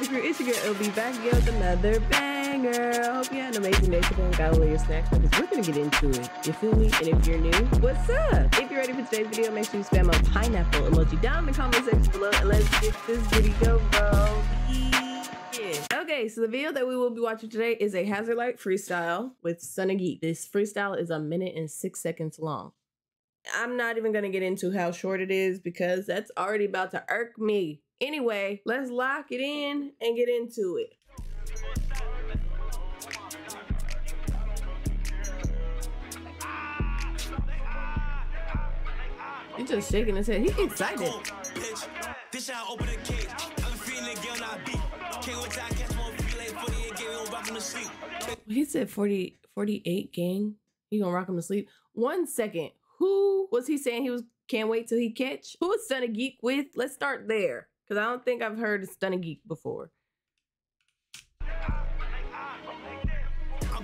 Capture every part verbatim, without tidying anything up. up? If you're into your girl, L B back again with another banger. I hope you had an amazing day today and got all your snacks because we're going to get into it. You feel me? And if you're new, what's up? If you're ready for today's video, make sure you spam my pineapple emoji down in the comment section below and let's get this video going. Okay, so the video that we will be watching today is a Hazard Lights freestyle with Stunna Geek. This freestyle is a minute and six seconds long. I'm not even going to get into how short it is because that's already about to irk me. Anyway, let's lock it in and get into it. He's just shaking his head. He's excited. This how open the cage. I'm feeling again I beat. He said forty, forty-eight gang. You gonna rock him to sleep. One second. Who was he saying he was can't wait till he catch? Who was Stunna Geek with? Let's start there. Cause I don't think I've heard of Stunna Geek before. I'm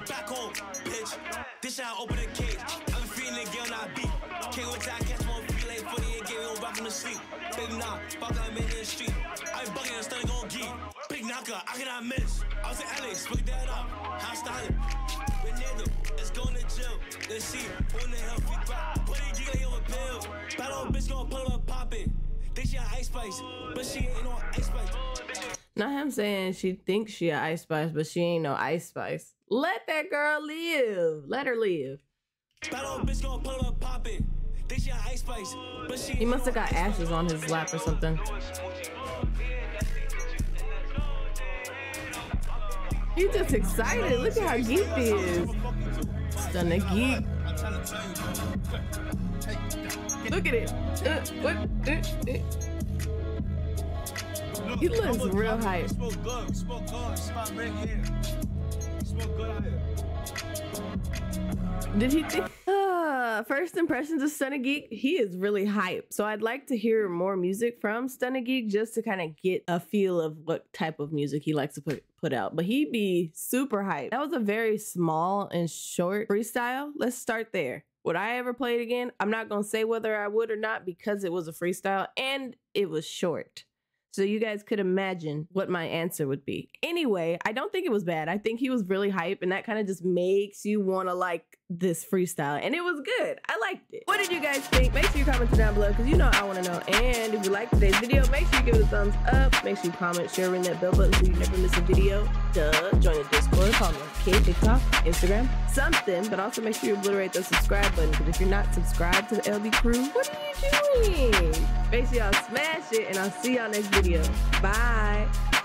back home, bitch. This how open the cage. I'm feeling again I beat. Can't wait till I catch one feeling forty and game on rock him to sleep. Big knock, fuck I'm in the street. I'm bugging and Stunna gon' geek. Big knocker, I cannot miss. I was in Alex, pick that up. How's that? We're near let's go in the jail. Let's see. When the hell we back? Put it, you got your pill. Battle bitch gonna pull up poppin'. Think she a Ice Spice, but she ain't no Ice Spice. Not him saying she thinks she a Ice Spice, but she ain't no Ice Spice. Let that girl live. Let her live. Battle bitch gonna pull up poppin'. Think she a Ice Spice, but she. He must have got ashes on his lap or something. He's just excited. Look at how geek he is. Stunna Geek. Look at it. Uh, what? Uh, uh. He looks real hype. Did he think? Uh, first impressions of Stunna Geek. He is really hype. So I'd like to hear more music from Stunna Geek just to kind of get a feel of what type of music he likes to put. put out, but he be super hyped. That was a very small and short freestyle. Let's start there. Would I ever play it again? I'm not gonna say whether I would or not because it was a freestyle and it was short. So you guys could imagine what my answer would be. Anyway, I don't think it was bad. I think he was really hype and that kind of just makes you want to like this freestyle. And it was good. I liked it. What did you guys think? Make sure you comment down below because you know I want to know. And if you liked today's video, make sure you give it a thumbs up. Make sure you comment, share, ring that bell button so you never miss a video. Duh. Join the Discord. Follow me on KICK, TikTok, Instagram, something. But also make sure you obliterate the subscribe button because if you're not subscribed to the L B crew, what are you doing? Make sure y'all smash it and I'll see y'all next video. Bye.